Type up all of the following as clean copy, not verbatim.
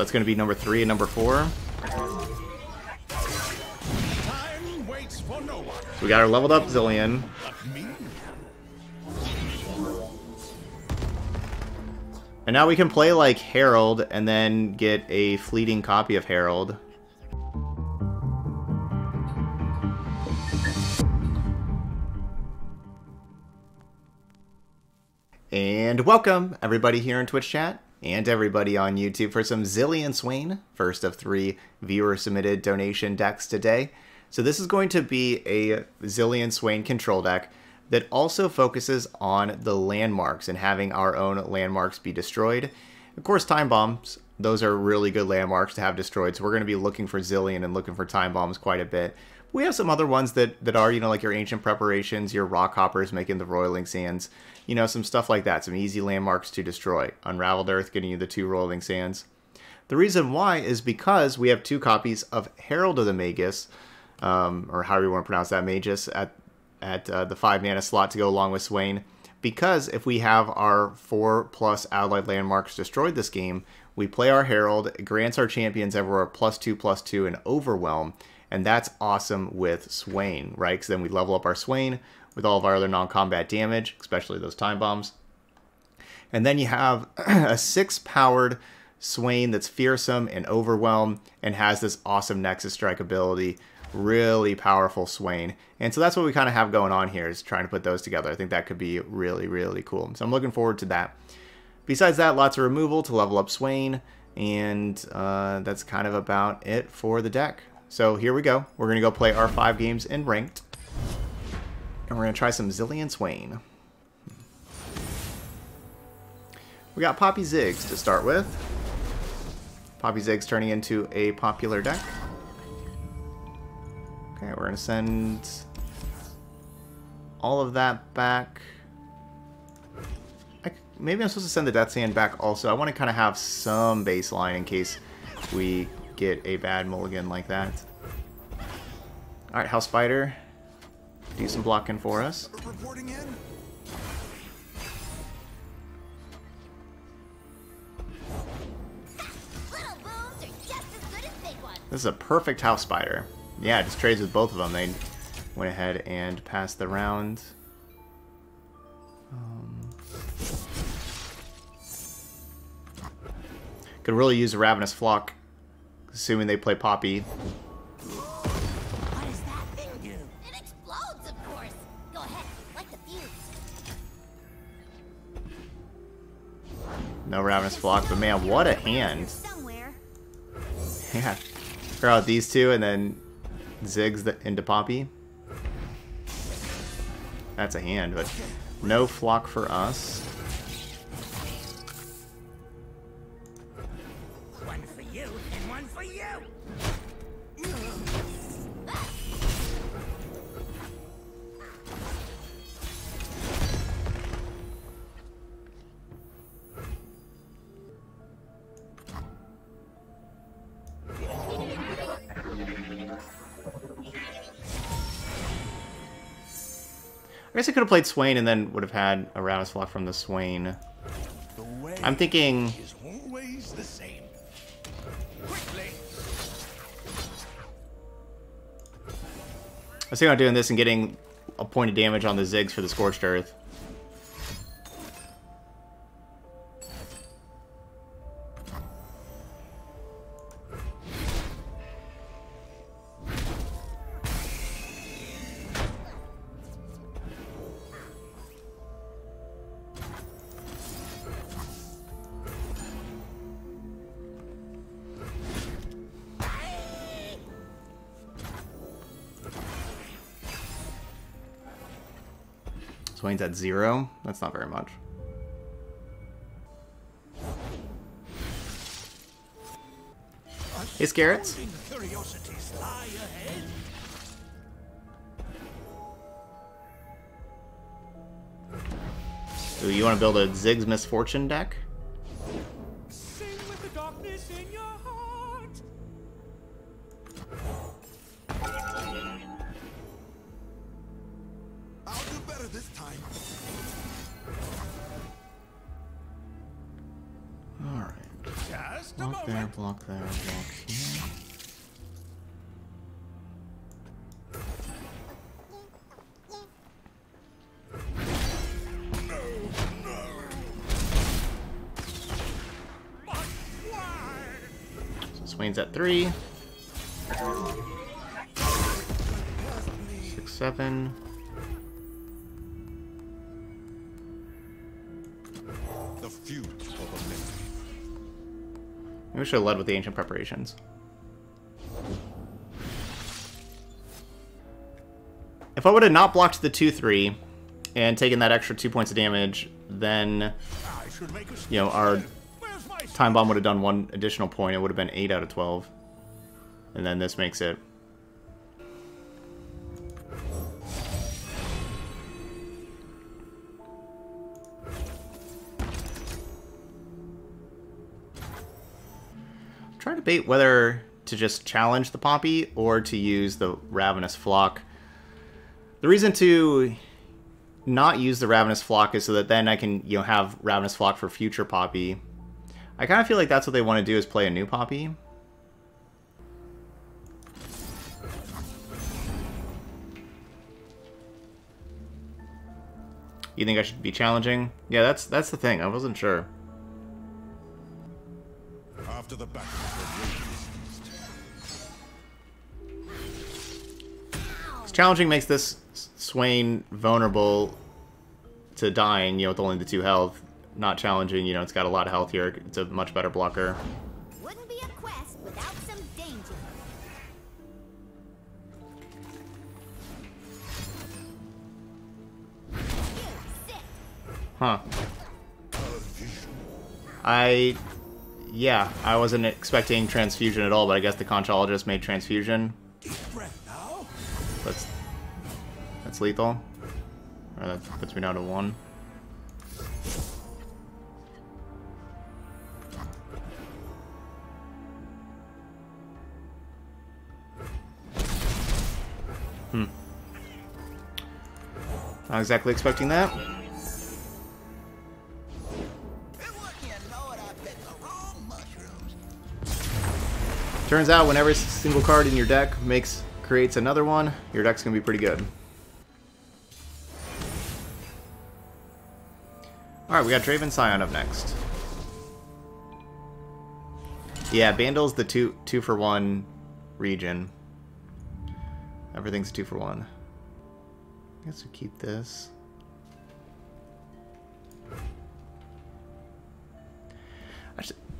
that's going to be number 3 and number 4. So we got our leveled up Zilean. And now we can play like Herald and then get a fleeting copy of Herald. And welcome everybody here in Twitch chat and everybody on YouTube for some Zilean Swain, first of 3 viewer submitted donation decks today. So this is going to be a Zilean Swain control deck that also focuses on the landmarks and having our own landmarks be destroyed. Of course, Time Bombs, those are really good landmarks to have destroyed, so we're going to be looking for Zilean and looking for Time Bombs quite a bit. We have some other ones that are, you know, like your Ancient Preparations, your Rock Hoppers making the Roiling Sands, you know, some stuff like that, some easy landmarks to destroy. Unraveled Earth getting you the 2 Roiling Sands. The reason why is because we have 2 copies of Herald of the Magus, or however you want to pronounce that, Magus, at the 5 mana slot to go along with Swain, because if we have our 4+ allied landmarks destroyed this game, we play our Herald, it grants our champions everywhere +2/+2 and Overwhelm, and that's awesome with Swain, right? Because then we level up our Swain with all of our other non-combat damage, especially those Time Bombs. And then you have a 6-powered Swain that's fearsome and Overwhelm and has this awesome Nexus Strike ability. Really powerful Swain, and so that's what we kind of have going on here, is trying to put those together. I think that could be really, really cool, so I'm looking forward to that. Besides that, lots of removal to level up Swain, and that's kind of about it for the deck. So here we go. We're going to go play our 5 games in ranked, and we're going to try some Zilean Swain. We got Poppy Ziggs to start with. Poppy Ziggs turning into a popular deck. Okay, we're going to send all of that back. Maybe I'm supposed to send the Death Sand back also. I want to kind of have some baseline in case we get a bad mulligan like that. Alright, House Spider. Do some blocking for us. This is a perfect House Spider. Yeah, it just trades with both of them. They went ahead and passed the round. Could really use a Ravenous Flock, assuming they play Poppy. What does that thing do? It explodes, of course. Go ahead, light the fuse. No Ravenous Flock, but man, what a hand. Yeah, figure out these two and then Ziggs into Poppy. That's a hand, but no Flock for us. One for you and one for you. I guess I could have played Swain and then would have had a Ravenous Flock from the Swain. I'm thinking the same. I was thinking about doing this and getting a point of damage on the Ziggs for the Scorched Earth. Swain's at 0. That's not very much. Hey, Scarrets. Ooh, you want to build a Ziggs Misfortune deck? Sing with the darkness in your heart. This time. All right. Block there, block there, block here. So Swain's at 3. 6, 7. We should have led with the Ancient Preparations. If I would have not blocked the 2-3 and taken that extra 2 points of damage, then, you know, our Time Bomb would have done 1 additional point. It would have been 8 out of 12. And then this makes it. Trying to debate whether to just challenge the Poppy or to use the Ravenous Flock. The reason to not use the Ravenous Flock is so that then I can, you know, have Ravenous Flock for future Poppy. I kind of feel like that's what they want to do, is play a new Poppy. You think I should be challenging? Yeah, that's the thing. I wasn't sure. After the battle of challenging makes this Swain vulnerable to dying, you know, with only the 2 health. Not challenging, you know, it's got a lot of health here. It's a much better blocker. Wouldn't be a quest without some danger. Huh. Yeah, I wasn't expecting transfusion at all, but I guess the Conchologist made transfusion. That's lethal. Or that puts me down to 1. Hmm. Not exactly expecting that. Turns out when every single card in your deck creates another one, your deck's gonna be pretty good. Alright, we got Draven Sion up next. Yeah, Bandle's the 2-for-1 region. Everything's 2-for-1. I guess we keep this.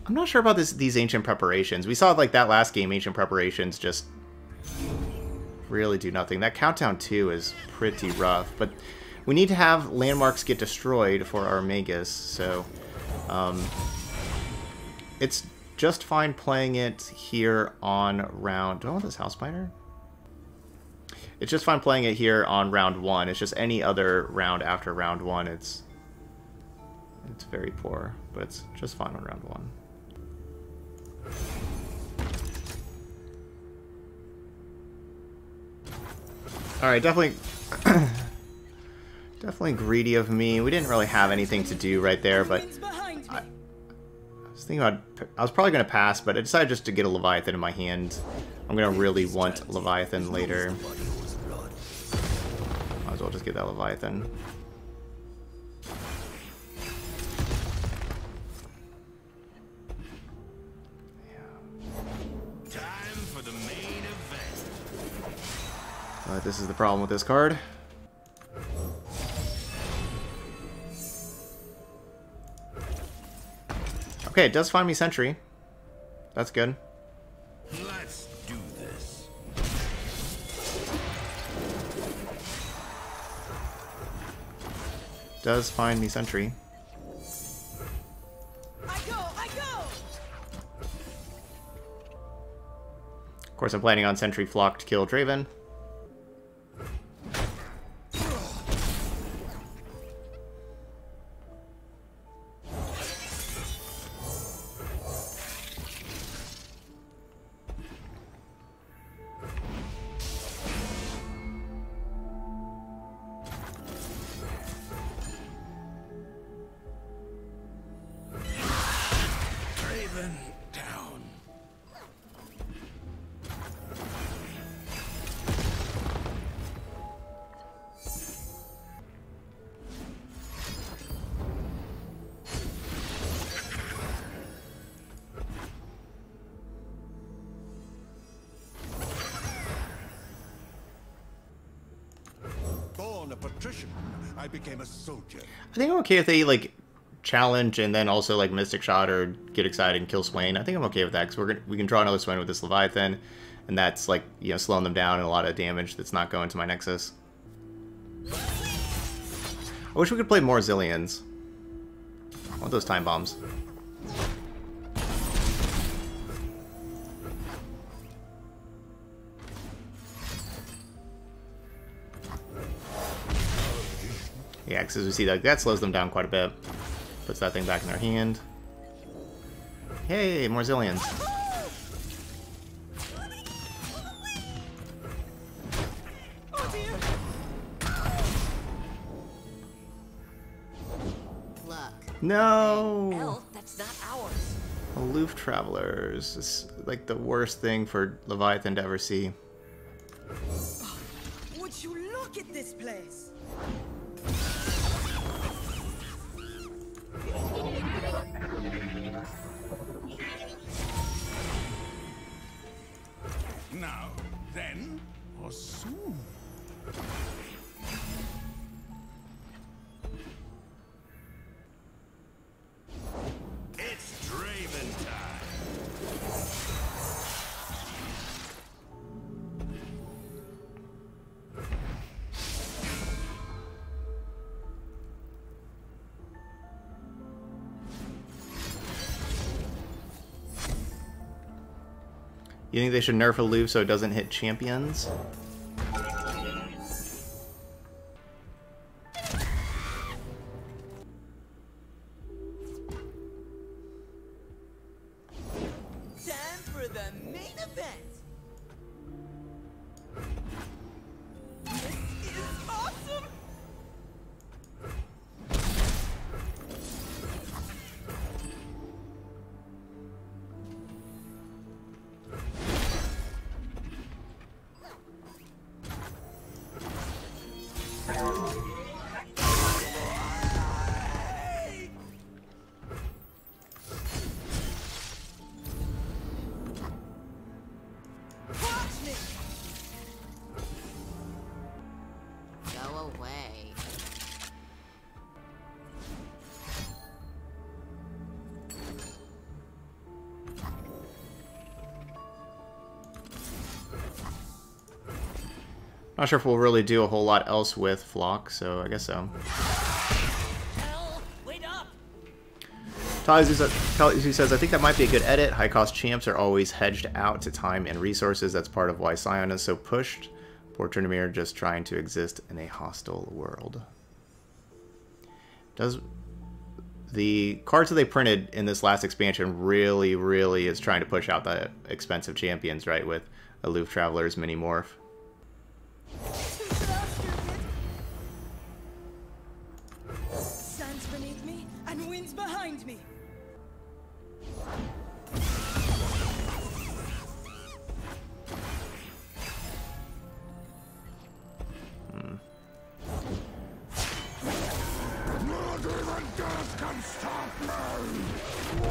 I'm not sure about these Ancient Preparations. We saw, like, that last game, Ancient Preparations just really do nothing. That Countdown 2 is pretty rough, but we need to have landmarks get destroyed for our Magus, so it's just fine playing it here on round... Do I want this House Spider? It's just fine playing it here on round 1. It's just any other round after round 1, it's very poor, but it's just fine on round 1. Alright, definitely greedy of me. We didn't really have anything to do right there, but I was thinking about... I was probably going to pass, but I decided just to get a Leviathan in my hand. I'm going to really want Leviathan later. Might as well just get that Leviathan. This is the problem with this card. Okay, it does find me Sentry. That's good. Let's do this. Does find me Sentry. I go. Of course, I'm planning on Sentry Flock to kill Draven. man down. Born a patrician, I became a soldier. I think I'm okay if they like challenge and then also like Mystic Shot or get excited and kill Swain. I think I'm okay with that because we can draw another Swain with this Leviathan, and that's like, you know, slowing them down and a lot of damage that's not going to my Nexus. I wish we could play more Zileans. I want those Time Bombs. Yeah, because as we see that slows them down quite a bit. Puts that thing back in their hand. Hey, more Zileans. Oh, dear. Look. No. Elf, that's not ours. Aloof Travelers. It's like the worst thing for Leviathan to ever see. Would you look at this place? Now, then, or soon. It's Draven time. You think they should nerf Aloof so it doesn't hit champions? Time for the main event. This is awesome. Not sure if we'll really do a whole lot else with Flock, so I guess so. Hell, wait up. Talizu says, I think that might be a good edit. High cost champs are always hedged out to time and resources. That's part of why Sion is so pushed. Poor Turnamir just trying to exist in a hostile world. Does the cards that they printed in this last expansion really, really is trying to push out the expensive champions, right? With Aloof Travelers, Mini Morph. Sands beneath me and winds behind me. Not even death can stop me.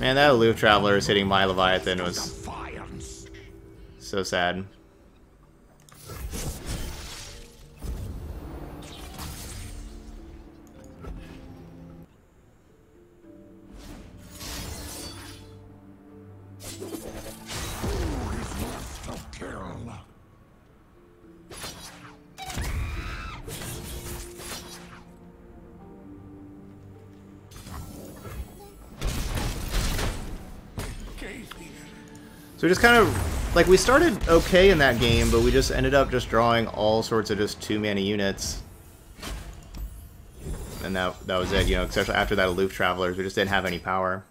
Man, that Aloof Traveler is hitting my Leviathan was so sad. So we just kind of, like, we started okay in that game, but we just ended up just drawing all sorts of just too many units. And that was it, you know, especially after that Aloof Travelers, we just didn't have any power.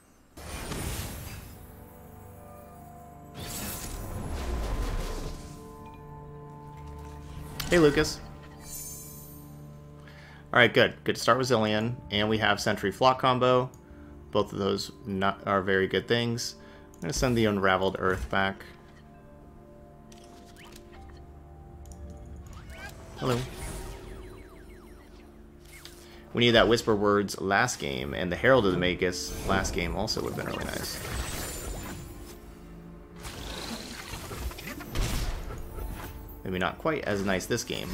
Hey, Lucas. Alright, good. Good to start with Zilean, and we have Sentry Flock combo. Both of those are very good things. I'm going to send the Unraveled Earth back. Hello. We need that Whisper Words last game, and the Herald of the Magus last game also would have been really nice. Maybe not quite as nice this game.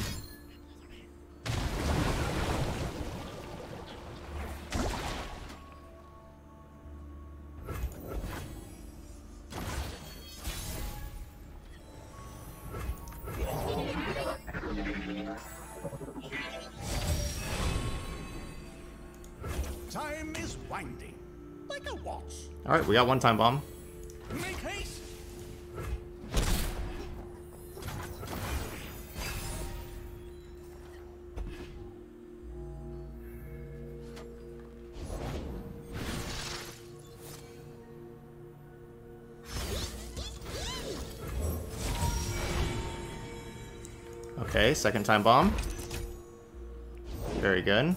Time is winding like a watch. All right, we got one time bomb. Make haste. Okay, second time bomb. Very good.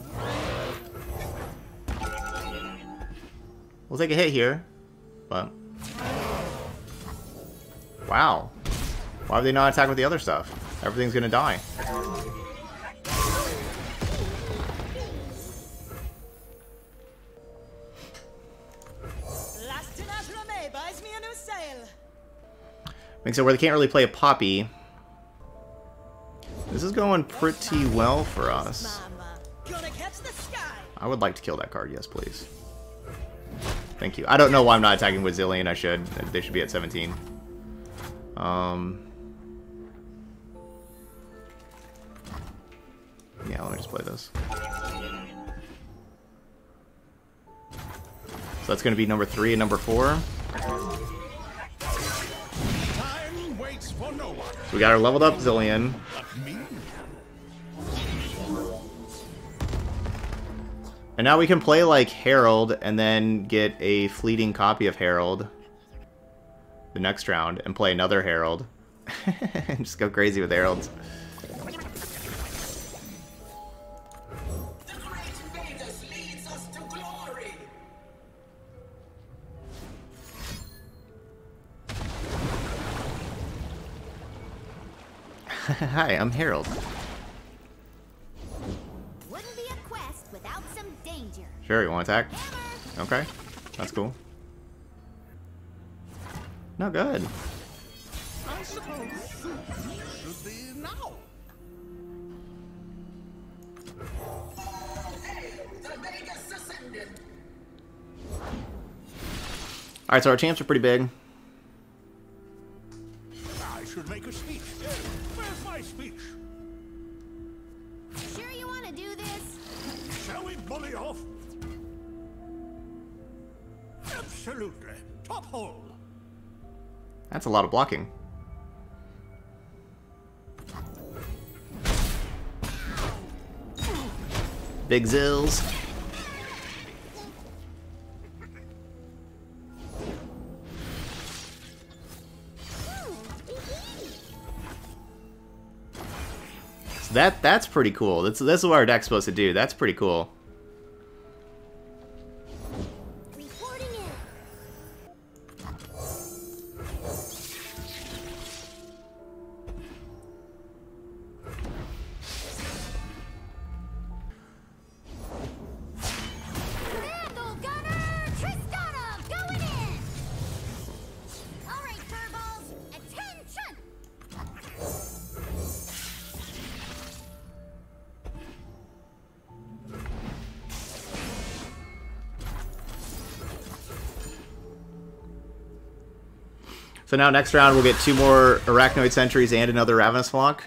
We'll take a hit here, but... Wow. Why would they not attack with the other stuff? Everything's gonna die. Makes it where they can't really play a Poppy. This is going pretty well for us. I would like to kill that card, yes please. Thank you. I don't know why I'm not attacking with Zilean. I should. They should be at 17. Yeah, let me just play this. So that's going to be number 3 and number 4. So we got our leveled up Zilean. And now we can play like Herald and then get a fleeting copy of Herald the next round and play another Herald. And just go crazy with Heralds. The great Vegas leads us to glory. Hi, I'm Herald. Sure, you want to attack? Okay, that's cool. No good. I suppose should be now. All right, so our champs are pretty big. I should make a speech. Where's my speech? Sure, you want to do this? Shall we bully off? Absolutely. Top hole. That's a lot of blocking. Big Zills. So that's pretty cool. That's what our deck's supposed to do. That's pretty cool. So now next round we'll get 2 more Arachnoid Sentries and another Ravenous Flock.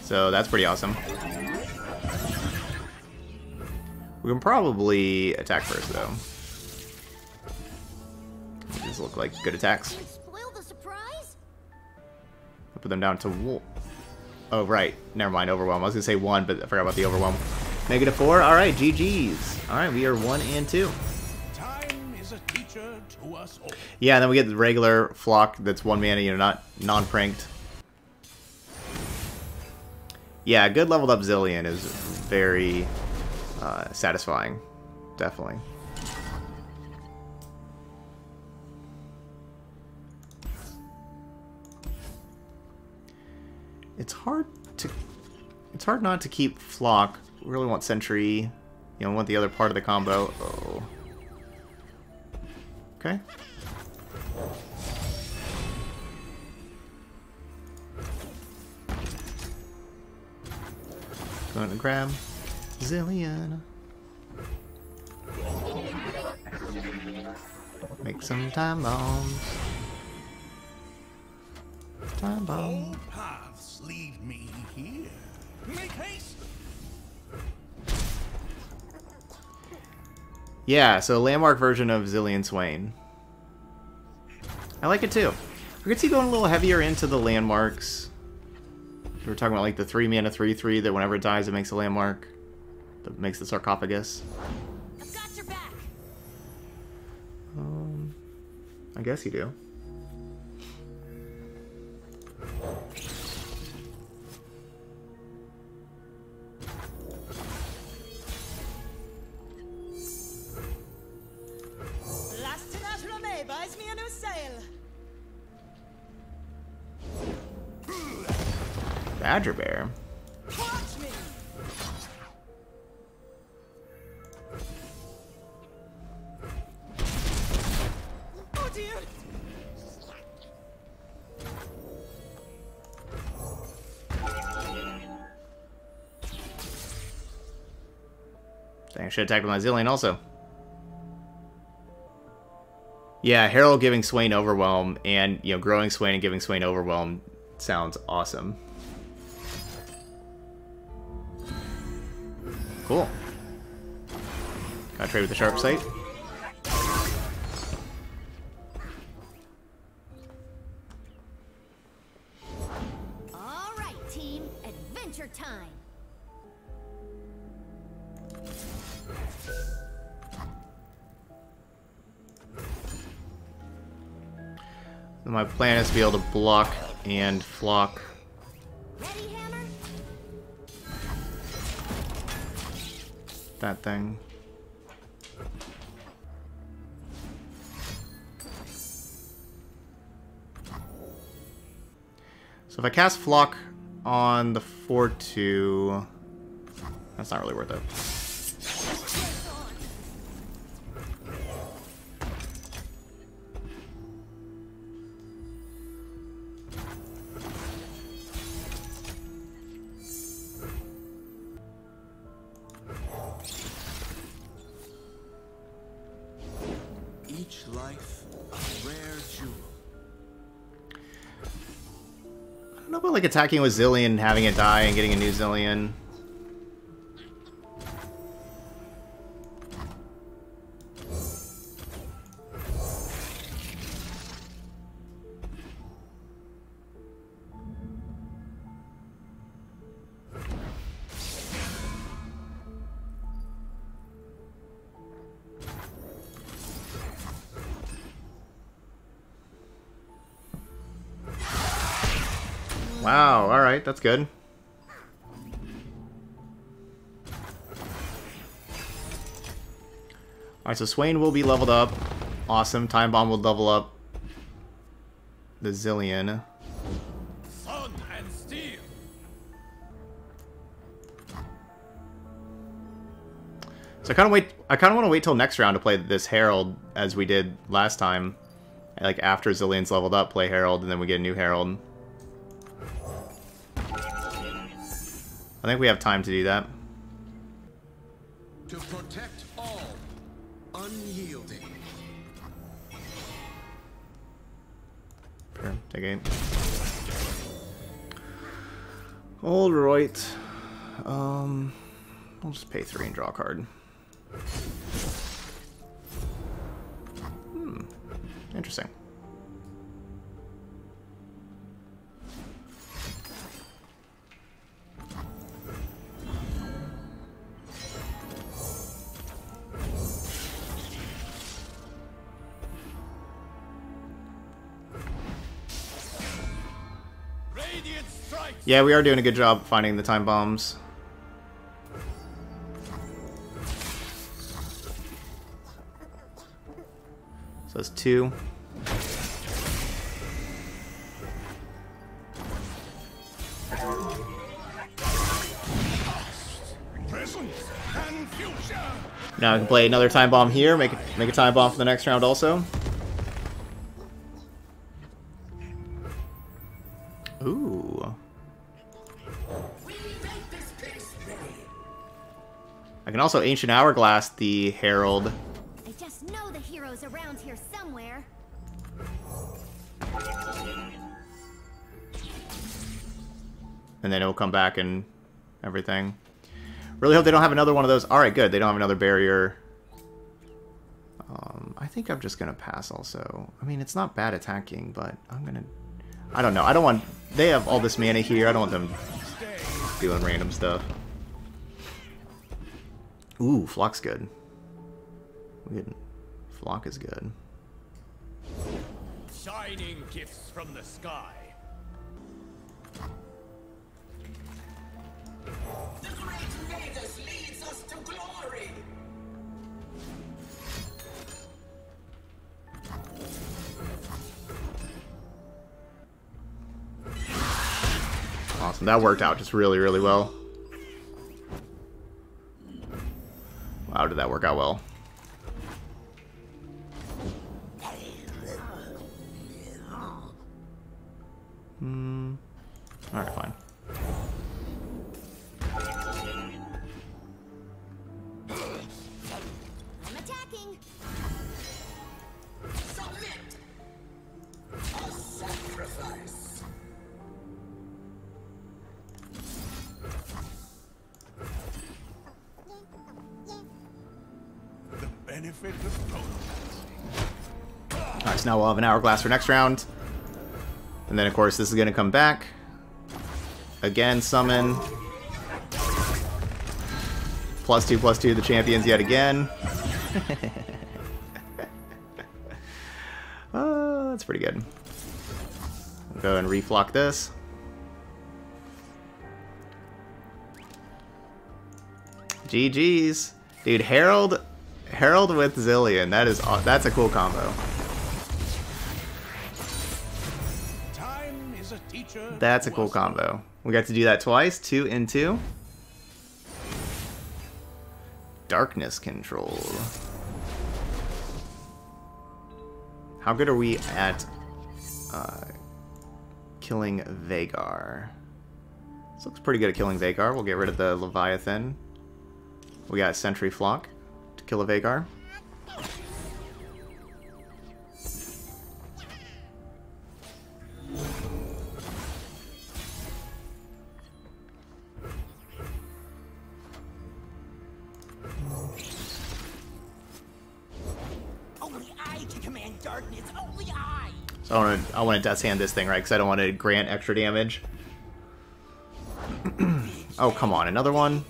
So that's pretty awesome. We can probably attack first though. These look like good attacks. I'll put them down to wolf. Oh right, never mind, overwhelm. I was gonna say 1, but I forgot about the overwhelm. Negative 4, alright, GG's. Alright, we are 1 and 2. Yeah, and then we get the regular flock that's 1 mana, you know, not non-pranked. Yeah, good leveled up Zilean is very, satisfying, definitely. It's hard not to keep Flock. We really want Sentry. You know, we want the other part of the combo. Oh. Okay. Going to grab Zilean. Make some time bombs. Time bomb. Lead me here. Make haste. Yeah, so landmark version of Zilean Swain. I like it too. We could see going a little heavier into the landmarks. We were talking about like the 3 mana 3/3 that whenever it dies it makes a landmark. That makes the sarcophagus. I've got your back. I guess you do. Badger Bear. Watch me. Oh dear. Dang, I should attack with my Zilean also. Yeah, Herald giving Swain Overwhelm and, you know, growing Swain and giving Swain Overwhelm sounds awesome. Cool. Gotta trade with the Sharp Sight. All right, team, adventure time. My plan is to be able to block and flock. That thing. So if I cast Flock on the 4/2, that's not really worth it. Like attacking with Zilean and having it die and getting a new Zilean. Wow, alright, that's good. Alright, so Swain will be leveled up. Awesome, Time Bomb will level up the Zilean. Sun and steel. So I kinda wanna wait till next round to play this Herald as we did last time. Like after Zilean's leveled up, play Herald, and then we get a new Herald. I think we have time to do that. To protect all, unyielding. Sure, take aim. All right. I'll just pay 3 and draw a card. Hmm. Interesting. Yeah, we are doing a good job finding the time bombs. So that's two. Now I can play another time bomb here, make a time bomb for the next round also. Ooh. I can also Ancient Hourglass the Herald. I just know the hero's around here somewhere. And then it'll come back and everything. Really hope they don't have another one of those. Alright, good. They don't have another barrier. I think I'm just going to pass also. I mean, it's not bad attacking, but I'm going to... I don't know. I don't want... They have all this mana here. I don't want them doing random stuff. Ooh, Flock's good. Flock is good. Shining gifts from the sky. The great Magus leads us to glory. Awesome, that worked out just really, really well. Wow, did that work out well? Hmm. All right, fine. Alright, so now we'll have an Hourglass for next round. And then, of course, this is going to come back. Again, summon. Plus two, the champions yet again. That's pretty good. We'll go and reflock this. GG's. Dude, Herald with Zilean, that's a cool combo. Time is a teacher. That's a cool combo. We got to do that twice, 2 and 2. Darkness control. How good are we at killing Veigar? This looks pretty good at killing Veigar. We'll get rid of the Leviathan. We got Sentry Flock. Kill a Veigar. Only I can command darkness. Only I. So I want to death hand this thing, right? Because I don't want to grant extra damage. Oh, come on, another one.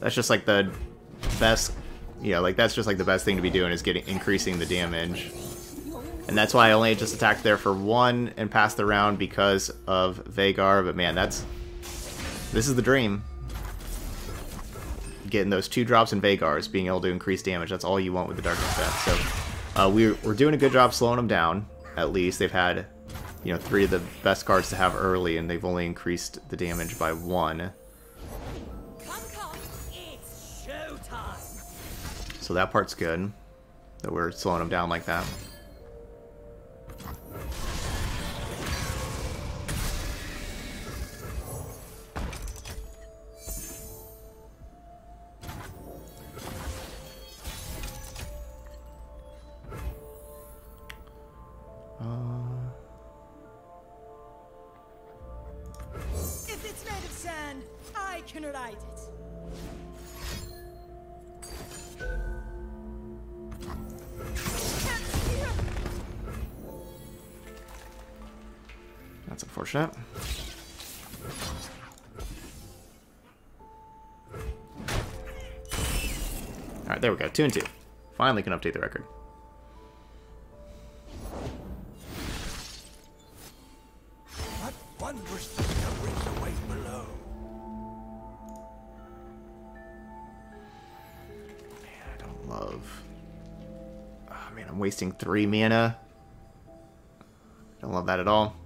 That's just like the best, you know, like that's just like the best thing to be doing is increasing the damage. And that's why I only just attacked there for 1 and passed the round because of Veigar, but man, this is the dream. Getting those 2 drops in Veigars, being able to increase damage, that's all you want with the Darkness Death. So we're doing a good job slowing them down, at least. They've had, you know, 3 of the best cards to have early, and they've only increased the damage by 1. So that part's good, that we're slowing them down like that. If it's made of sand, I can ride it. That's unfortunate. Alright, there we go. 2 and 2. Finally can update the record. What wondrous discoveries await below. Man, I don't love... Oh, man, I'm wasting 3 mana. Don't love that at all.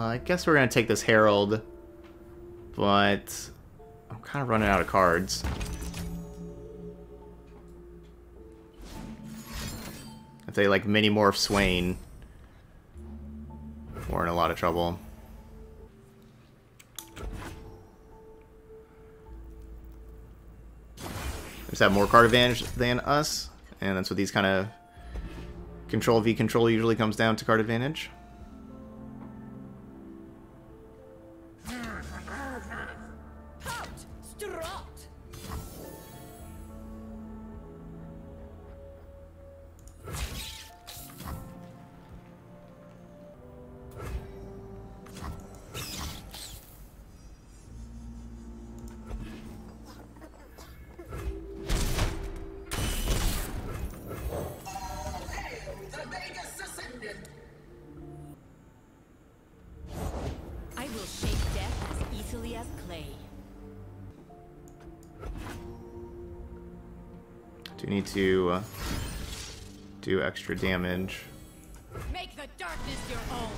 I guess we're going to take this Herald, but I'm kind of running out of cards. If they like Mini Morph Swain, we're in a lot of trouble. They just have more card advantage than us, and that's what these kind of control v control usually comes down to, card advantage. Do extra damage. Make the darkness your own.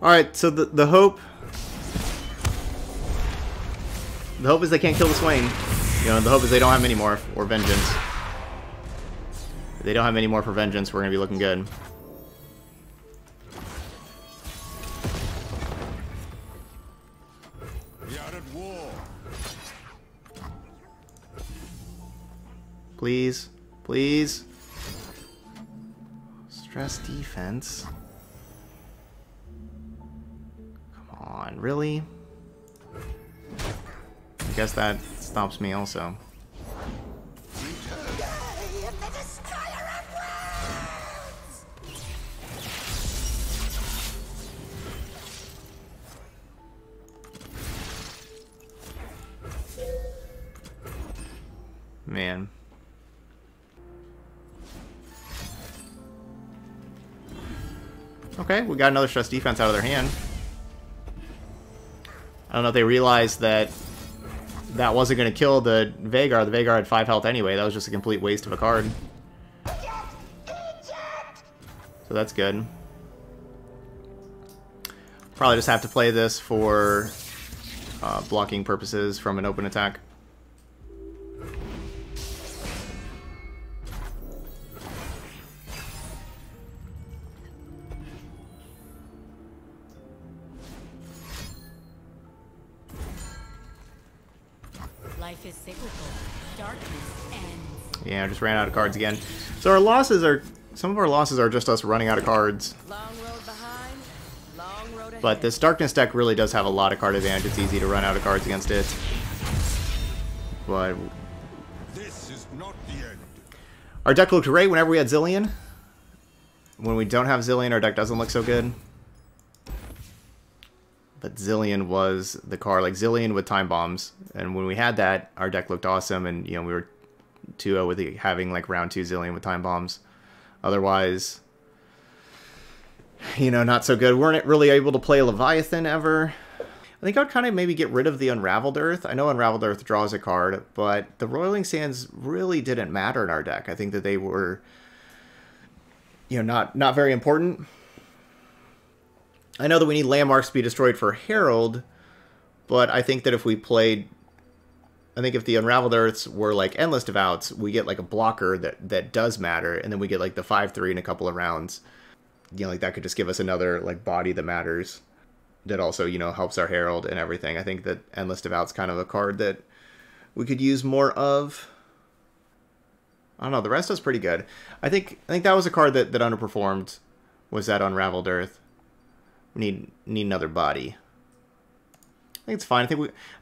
Alright, so the hope is they can't kill the Swain. You know, the hope is they don't have Mini Morph or Vengeance. If they don't have Mini Morph or Vengeance, we're going to be looking good. We are at war. Please. Please. Stress defense. Really? I guess that stops me also. Man. Okay, we got another stress defense out of their hand. I don't know if they realized that that wasn't going to kill the Veigar. The Veigar had 5 health anyway. That was just a complete waste of a card. So that's good. Probably just have to play this for blocking purposes from an open attack. Life is cyclical. Darkness ends. Yeah, I just ran out of cards again. So our losses are, some of our losses are just us running out of cards. Long road behind, long road ahead. But this Darkness deck really does have a lot of card advantage. It's easy to run out of cards against it. But this is not the end. Our deck looked great whenever we had Zilean. When we don't have Zilean, our deck doesn't look so good. But Zilean was the card, like Zilean with Time Bombs, and when we had that, our deck looked awesome, and you know we were 2-0 with the, having like round 2 Zilean with Time Bombs. Otherwise, you know, not so good. We weren't really able to play Leviathan ever. I think I'd kind of maybe get rid of the Unraveled Earth. I know Unraveled Earth draws a card, but the Roiling Sands really didn't matter in our deck. I think that they were, you know, not very important. I know that we need landmarks to be destroyed for Herald, but I think that if we played, I think if the Unraveled Earths were like Endless Devouts, we get like a blocker that does matter, and then we get like the 5/3 in a couple of rounds. You know, like that could just give us another like body that matters, that also, you know, helps our Herald and everything. I think that Endless Devout's kind of a card that we could use more of. I don't know, the rest is pretty good. I think that was a card that underperformed, was that Unraveled Earth. Need another body. I think it's fine.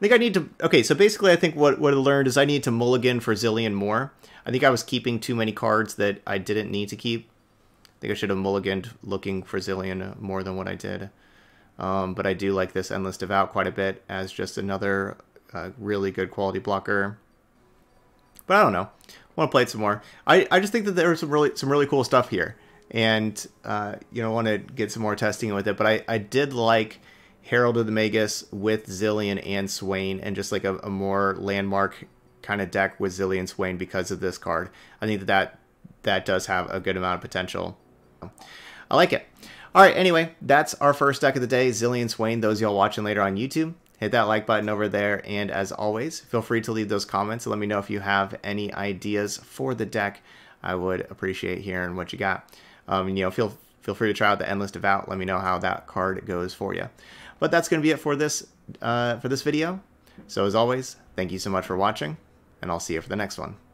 I need to. Okay, so basically, I think what I learned is I need to mulligan for Zilean more. I think I was keeping too many cards that I didn't need to keep. I think I should have mulliganed looking for Zilean more than what I did. But I do like this Endless Devout quite a bit as just another really good quality blocker. But I don't know. I want to play it some more. I just think that there was some really cool stuff here. And, you know, I want to get some more testing with it. But I did like Herald of the Magus with Zilean and Swain, and just like a more landmark kind of deck with Zilean and Swain because of this card. I think that does have a good amount of potential. I like it. All right, anyway, that's our first deck of the day, Zilean Swain. Those of y'all watching later on YouTube, hit that like button over there. And as always, feel free to leave those comments and let me know if you have any ideas for the deck. I would appreciate hearing what you got. You know, feel free to try out the Endless Devout. Let me know how that card goes for you. But that's going to be it for this video. So as always, thank you so much for watching, and I'll see you for the next one.